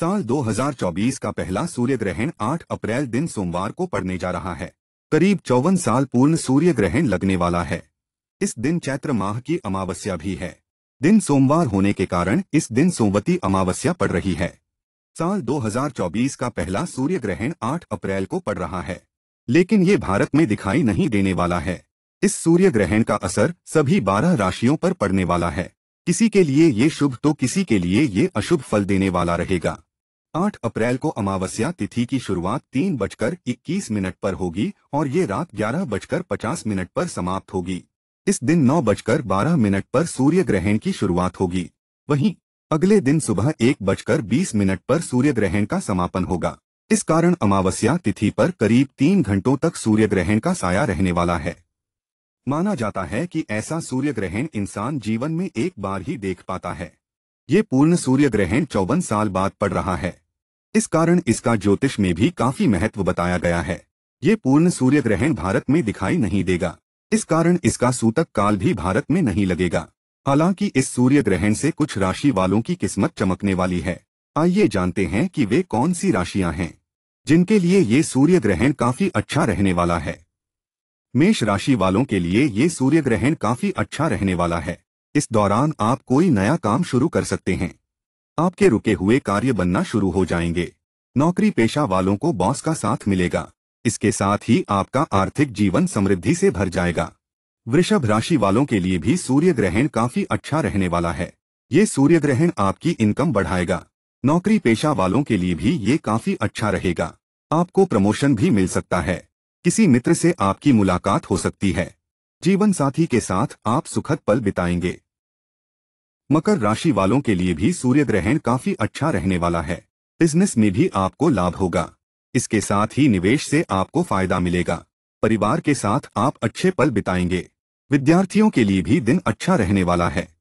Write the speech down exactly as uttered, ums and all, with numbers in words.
साल दो हज़ार चौबीस का पहला सूर्य ग्रहण आठ अप्रैल दिन सोमवार को पड़ने जा रहा है। करीब चौवन साल पूर्ण सूर्य ग्रहण लगने वाला है। इस दिन चैत्र माह की अमावस्या भी है। दिन सोमवार होने के कारण इस दिन सोमवती अमावस्या पड़ रही है। साल दो हज़ार चौबीस का पहला सूर्य ग्रहण आठ अप्रैल को पड़ रहा है, लेकिन ये भारत में दिखाई नहीं देने वाला है। इस सूर्य ग्रहण का असर सभी बारह राशियों पर पड़ने वाला है। किसी के लिए ये शुभ तो किसी के लिए ये अशुभ फल देने वाला रहेगा। आठ अप्रैल को अमावस्या तिथि की शुरुआत तीन बजकर इक्कीस मिनट पर होगी और ये रात ग्यारह बजकर पचास मिनट पर समाप्त होगी। इस दिन नौ बजकर बारह मिनट पर सूर्य ग्रहण की शुरुआत होगी। वहीं अगले दिन सुबह एक बजकर बीस मिनट पर सूर्य ग्रहण का समापन होगा। इस कारण अमावस्या तिथि पर करीब तीन घंटों तक सूर्य ग्रहण का साया रहने वाला है। माना जाता है कि ऐसा सूर्य ग्रहण इंसान जीवन में एक बार ही देख पाता है। ये पूर्ण सूर्य ग्रहण चौवन साल बाद पड़ रहा है। इस कारण इसका ज्योतिष में भी काफी महत्व बताया गया है। ये पूर्ण सूर्य ग्रहण भारत में दिखाई नहीं देगा, इस कारण इसका सूतक काल भी भारत में नहीं लगेगा। हालांकि इस सूर्य ग्रहण से कुछ राशि वालों की किस्मत चमकने वाली है। आइए जानते हैं कि वे कौन सी राशियां हैं जिनके लिए ये सूर्य ग्रहण काफी अच्छा रहने वाला है। मेष राशि वालों के लिए ये सूर्य ग्रहण काफी अच्छा रहने वाला है। इस दौरान आप कोई नया काम शुरू कर सकते हैं। आपके रुके हुए कार्य बनना शुरू हो जाएंगे। नौकरी पेशा वालों को बॉस का साथ मिलेगा। इसके साथ ही आपका आर्थिक जीवन समृद्धि से भर जाएगा। वृषभ राशि वालों के लिए भी सूर्य ग्रहण काफी अच्छा रहने वाला है। ये सूर्य ग्रहण आपकी इनकम बढ़ाएगा। नौकरी पेशा वालों के लिए भी ये काफी अच्छा रहेगा। आपको प्रमोशन भी मिल सकता है। किसी मित्र से आपकी मुलाकात हो सकती है। जीवन साथी के साथ आप सुखद पल बिताएंगे। मकर राशि वालों के लिए भी सूर्य ग्रहण काफी अच्छा रहने वाला है। बिजनेस में भी आपको लाभ होगा। इसके साथ ही निवेश से आपको फायदा मिलेगा। परिवार के साथ आप अच्छे पल बिताएंगे। विद्यार्थियों के लिए भी दिन अच्छा रहने वाला है।